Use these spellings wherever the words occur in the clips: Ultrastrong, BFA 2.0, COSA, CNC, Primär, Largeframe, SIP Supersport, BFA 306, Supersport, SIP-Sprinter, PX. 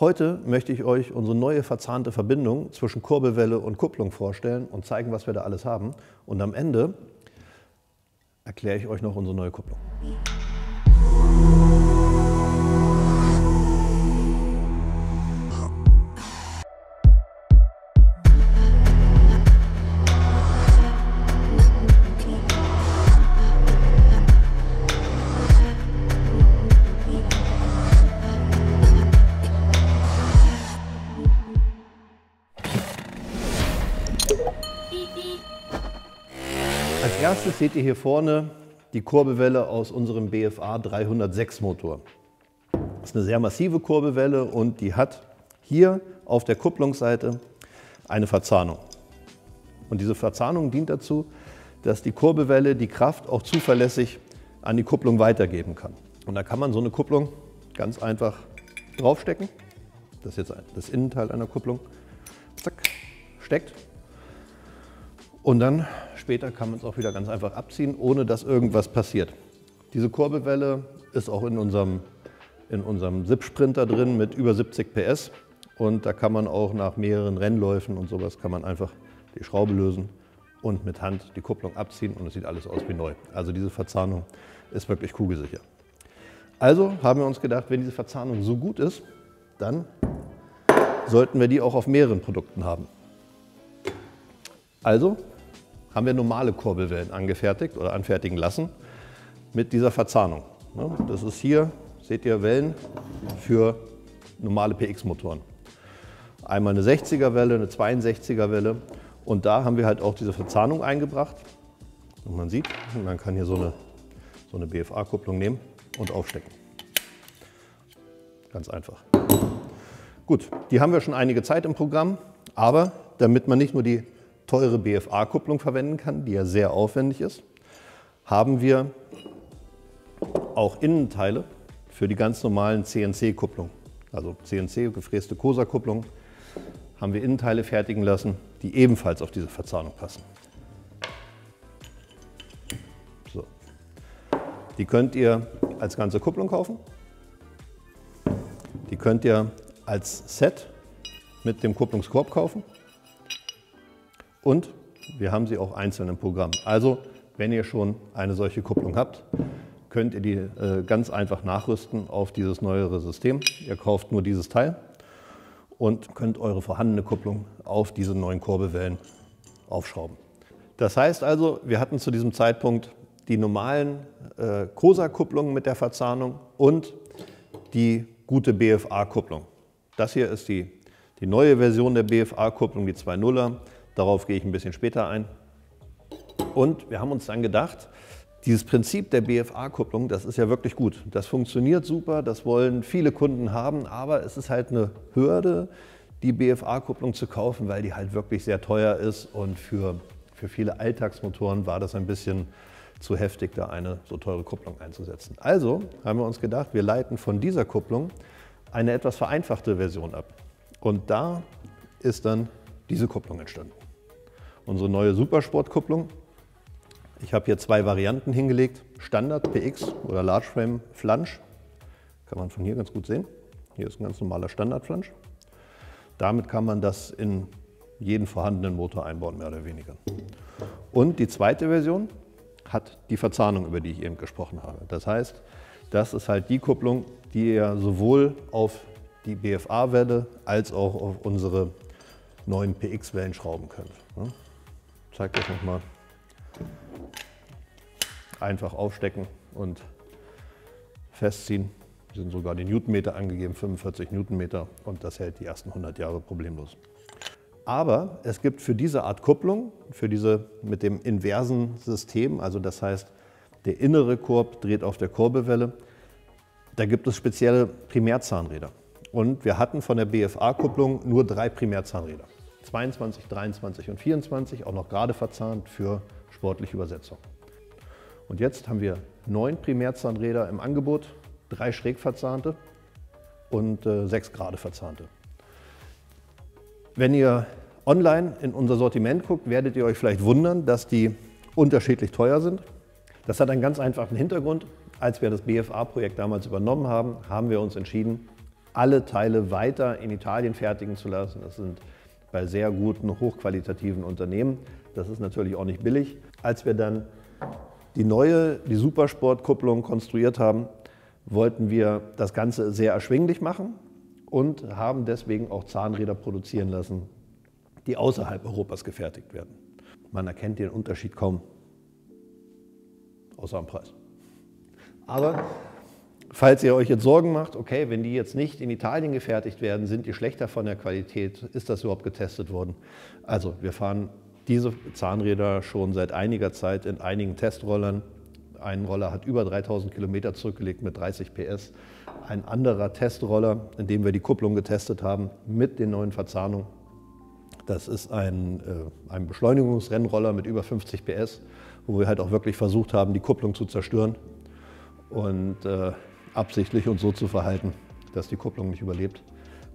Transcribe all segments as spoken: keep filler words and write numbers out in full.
Heute möchte ich euch unsere neue verzahnte Verbindung zwischen Kurbelwelle und Kupplung vorstellen und zeigen, was wir da alles haben. Und am Ende erkläre ich euch noch unsere neue Kupplung. Als erstes seht ihr hier vorne die Kurbelwelle aus unserem B F A drei null sechs Motor. Das ist eine sehr massive Kurbelwelle und die hat hier auf der Kupplungsseite eine Verzahnung. Und diese Verzahnung dient dazu, dass die Kurbelwelle die Kraft auch zuverlässig an die Kupplung weitergeben kann. Und da kann man so eine Kupplung ganz einfach draufstecken. Das ist jetzt das Innenteil einer Kupplung. Zack, steckt. Und dann später kann man es auch wieder ganz einfach abziehen, ohne dass irgendwas passiert. Diese Kurbelwelle ist auch in unserem, in unserem S I P-Sprinter drin mit über siebzig P S. Und da kann man auch nach mehreren Rennläufen und sowas kann man einfach die Schraube lösen und mit Hand die Kupplung abziehen und es sieht alles aus wie neu. Also diese Verzahnung ist wirklich kugelsicher. Also haben wir uns gedacht, wenn diese Verzahnung so gut ist, dann sollten wir die auch auf mehreren Produkten haben. Also haben wir normale Kurbelwellen angefertigt oder anfertigen lassen mit dieser Verzahnung. Das ist hier, seht ihr, Wellen für normale P X-Motoren. Einmal eine sechziger Welle, eine zweiundsechziger Welle und da haben wir halt auch diese Verzahnung eingebracht. Und man sieht, man kann hier so eine, so eine B F A-Kupplung nehmen und aufstecken. Ganz einfach. Gut, die haben wir schon einige Zeit im Programm, aber damit man nicht nur die teure B F A-Kupplung verwenden kann, die ja sehr aufwendig ist, haben wir auch Innenteile für die ganz normalen C N C-Kupplung. Also C N C, gefräste COSA-Kupplung, haben wir Innenteile fertigen lassen, die ebenfalls auf diese Verzahnung passen. So. Die könnt ihr als ganze Kupplung kaufen. Die könnt ihr als Set mit dem Kupplungskorb kaufen. Und wir haben sie auch einzeln im Programm. Also, wenn ihr schon eine solche Kupplung habt, könnt ihr die äh, ganz einfach nachrüsten auf dieses neuere System. Ihr kauft nur dieses Teil und könnt eure vorhandene Kupplung auf diese neuen Kurbelwellen aufschrauben. Das heißt also, wir hatten zu diesem Zeitpunkt die normalen äh, COSA-Kupplungen mit der Verzahnung und die gute B F A-Kupplung. Das hier ist die, die neue Version der B F A-Kupplung, die zwei nuller. Darauf gehe ich ein bisschen später ein. Und wir haben uns dann gedacht, dieses Prinzip der B F A-Kupplung, das ist ja wirklich gut. Das funktioniert super, das wollen viele Kunden haben, aber es ist halt eine Hürde, die B F A-Kupplung zu kaufen, weil die halt wirklich sehr teuer ist und für, für viele Alltagsmotoren war das ein bisschen zu heftig, da eine so teure Kupplung einzusetzen. Also haben wir uns gedacht, wir leiten von dieser Kupplung eine etwas vereinfachte Version ab. Und da ist dann diese Kupplung entstanden. Unsere neue Supersport-Kupplung. Ich habe hier zwei Varianten hingelegt. Standard P X oder Large Frame Flange. Kann man von hier ganz gut sehen. Hier ist ein ganz normaler Standard Flange. Damit kann man das in jeden vorhandenen Motor einbauen, mehr oder weniger. Und die zweite Version hat die Verzahnung, über die ich eben gesprochen habe. Das heißt, das ist halt die Kupplung, die ihr sowohl auf die B F A-Welle als auch auf unsere neuen P X-Wellen schrauben könnt. Ich zeige euch nochmal. Einfach aufstecken und festziehen. Hier sind sogar die Newtonmeter angegeben, fünfundvierzig Newtonmeter und das hält die ersten hundert Jahre problemlos. Aber es gibt für diese Art Kupplung, für diese mit dem inversen System, also das heißt, der innere Korb dreht auf der Kurbelwelle, da gibt es spezielle Primärzahnräder. Und wir hatten von der B F A-Kupplung nur drei Primärzahnräder. zweiundzwanzig, dreiundzwanzig und vierundzwanzig, auch noch gerade verzahnt für sportliche Übersetzung. Und jetzt haben wir neun Primärzahnräder im Angebot, drei schräg verzahnte und äh, sechs gerade verzahnte. Wenn ihr online in unser Sortiment guckt, werdet ihr euch vielleicht wundern, dass die unterschiedlich teuer sind. Das hat einen ganz einfachen Hintergrund. Als wir das B F A-Projekt damals übernommen haben, haben wir uns entschieden, alle Teile weiter in Italien fertigen zu lassen. Das sind bei sehr guten, hochqualitativen Unternehmen. Das ist natürlich auch nicht billig. Als wir dann die neue, die Supersport-Kupplung konstruiert haben, wollten wir das Ganze sehr erschwinglich machen und haben deswegen auch Zahnräder produzieren lassen, die außerhalb Europas gefertigt werden. Man erkennt den Unterschied kaum, außer am Preis. Aber falls ihr euch jetzt Sorgen macht, okay, wenn die jetzt nicht in Italien gefertigt werden, sind die schlechter von der Qualität, ist das überhaupt getestet worden? Also wir fahren diese Zahnräder schon seit einiger Zeit in einigen Testrollern. Ein Roller hat über dreitausend Kilometer zurückgelegt mit dreißig P S. Ein anderer Testroller, in dem wir die Kupplung getestet haben mit den neuen Verzahnungen, das ist ein, äh, ein Beschleunigungsrennroller mit über fünfzig P S, wo wir halt auch wirklich versucht haben, die Kupplung zu zerstören und äh, absichtlich und so zu verhalten, dass die Kupplung nicht überlebt.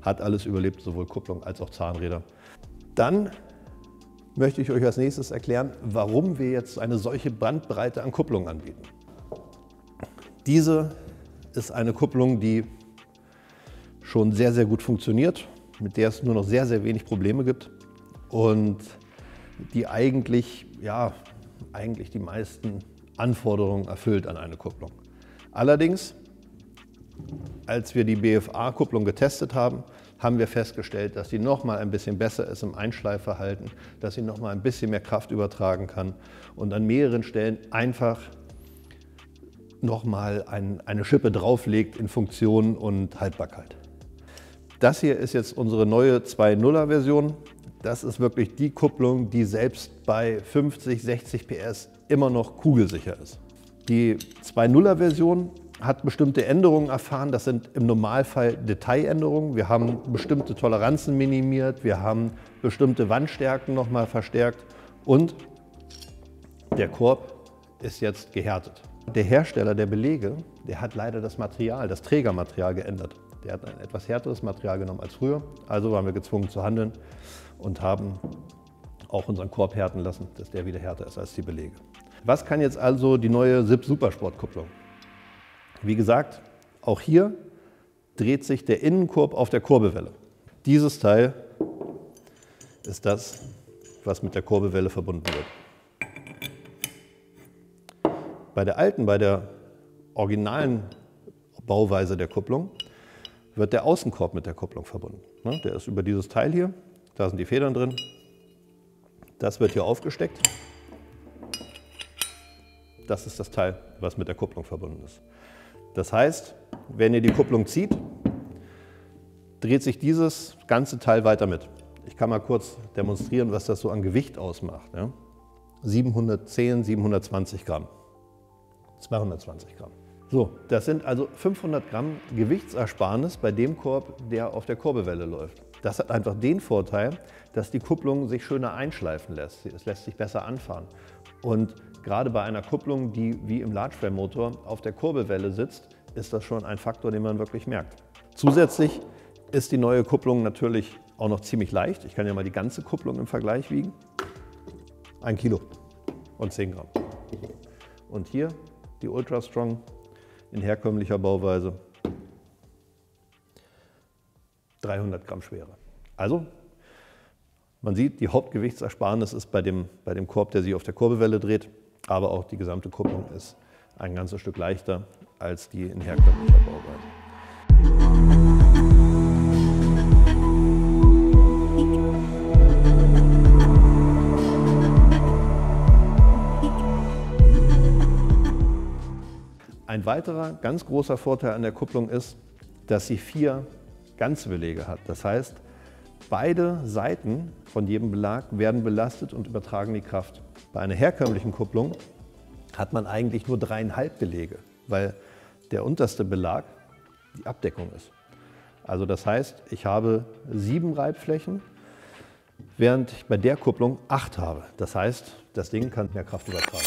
Hat alles überlebt, sowohl Kupplung als auch Zahnräder. Dann möchte ich euch als nächstes erklären, warum wir jetzt eine solche Bandbreite an Kupplung anbieten. Diese ist eine Kupplung, die schon sehr, sehr gut funktioniert, mit der es nur noch sehr, sehr wenig Probleme gibt und die eigentlich, ja, eigentlich die meisten Anforderungen erfüllt an eine Kupplung. Allerdings, als wir die B F A-Kupplung getestet haben, haben wir festgestellt, dass die noch mal ein bisschen besser ist im Einschleifverhalten, dass sie noch mal ein bisschen mehr Kraft übertragen kann und an mehreren Stellen einfach noch mal ein, eine Schippe drauflegt in Funktion und Haltbarkeit. Das hier ist jetzt unsere neue zwei Punkt nuller-Version. Das ist wirklich die Kupplung, die selbst bei fünfzig, sechzig P S immer noch kugelsicher ist. Die zwei Punkt nuller-Version hat bestimmte Änderungen erfahren. Das sind im Normalfall Detailänderungen. Wir haben bestimmte Toleranzen minimiert, wir haben bestimmte Wandstärken nochmal verstärkt und der Korb ist jetzt gehärtet. Der Hersteller der Belege, der hat leider das Material, das Trägermaterial geändert. Der hat ein etwas härteres Material genommen als früher, also waren wir gezwungen zu handeln und haben auch unseren Korb härten lassen, dass der wieder härter ist als die Belege. Was kann jetzt also die neue S I P-Supersport-Kupplung? Wie gesagt, auch hier dreht sich der Innenkorb auf der Kurbelwelle. Dieses Teil ist das, was mit der Kurbelwelle verbunden wird. Bei der alten, bei der originalen Bauweise der Kupplung wird der Außenkorb mit der Kupplung verbunden. Der ist über dieses Teil hier, da sind die Federn drin. Das wird hier aufgesteckt. Das ist das Teil, was mit der Kupplung verbunden ist. Das heißt, wenn ihr die Kupplung zieht, dreht sich dieses ganze Teil weiter mit. Ich kann mal kurz demonstrieren, was das so an Gewicht ausmacht. Ja? siebenhundertzehn, siebenhundertzwanzig Gramm, zweihundertzwanzig Gramm. So, das sind also fünfhundert Gramm Gewichtsersparnis bei dem Korb, der auf der Kurbelwelle läuft. Das hat einfach den Vorteil, dass die Kupplung sich schöner einschleifen lässt. Es lässt sich besser anfahren. Und gerade bei einer Kupplung, die wie im Large-Frame-Motor auf der Kurbelwelle sitzt, ist das schon ein Faktor, den man wirklich merkt. Zusätzlich ist die neue Kupplung natürlich auch noch ziemlich leicht. Ich kann ja mal die ganze Kupplung im Vergleich wiegen. Ein Kilo und zehn Gramm. Und hier die Ultra Strong in herkömmlicher Bauweise dreihundert Gramm schwerer. Also man sieht, die Hauptgewichtsersparnis ist bei dem, bei dem Korb, der sich auf der Kurbelwelle dreht, aber auch die gesamte Kupplung ist ein ganzes Stück leichter als die in herkömmlicher Bauweise. Ein weiterer ganz großer Vorteil an der Kupplung ist, dass sie vier ganze Belege hat. Das heißt, beide Seiten von jedem Belag werden belastet und übertragen die Kraft. Bei einer herkömmlichen Kupplung hat man eigentlich nur dreieinhalb Belege, weil der unterste Belag die Abdeckung ist. Also das heißt, ich habe sieben Reibflächen, während ich bei der Kupplung acht habe. Das heißt, das Ding kann mehr Kraft übertragen.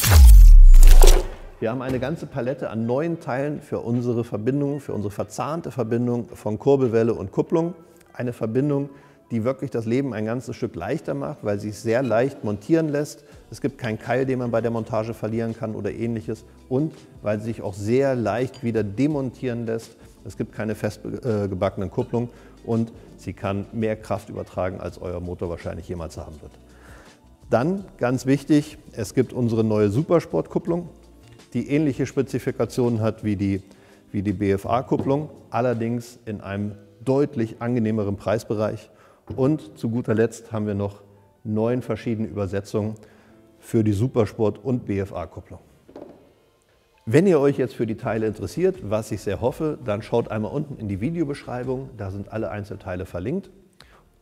Wir haben eine ganze Palette an neuen Teilen für unsere Verbindung, für unsere verzahnte Verbindung von Kurbelwelle und Kupplung. Eine Verbindung, die wirklich das Leben ein ganzes Stück leichter macht, weil sie sich sehr leicht montieren lässt. Es gibt keinen Keil, den man bei der Montage verlieren kann oder ähnliches. Und weil sie sich auch sehr leicht wieder demontieren lässt. es gibt keine festgebackenen Kupplungen und sie kann mehr Kraft übertragen, als euer Motor wahrscheinlich jemals haben wird. Dann, ganz wichtig, es gibt unsere neue Supersport-Kupplung, die ähnliche Spezifikationen hat wie die, wie die B F A-Kupplung, allerdings in einem deutlich angenehmeren Preisbereich. Und zu guter Letzt haben wir noch neun verschiedene Übersetzungen für die Supersport- und B F A-Kupplung. Wenn ihr euch jetzt für die Teile interessiert, was ich sehr hoffe, dann schaut einmal unten in die Videobeschreibung, da sind alle Einzelteile verlinkt.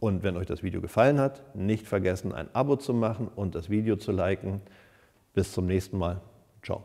Und wenn euch das Video gefallen hat, nicht vergessen, ein Abo zu machen und das Video zu liken. Bis zum nächsten Mal. Ciao.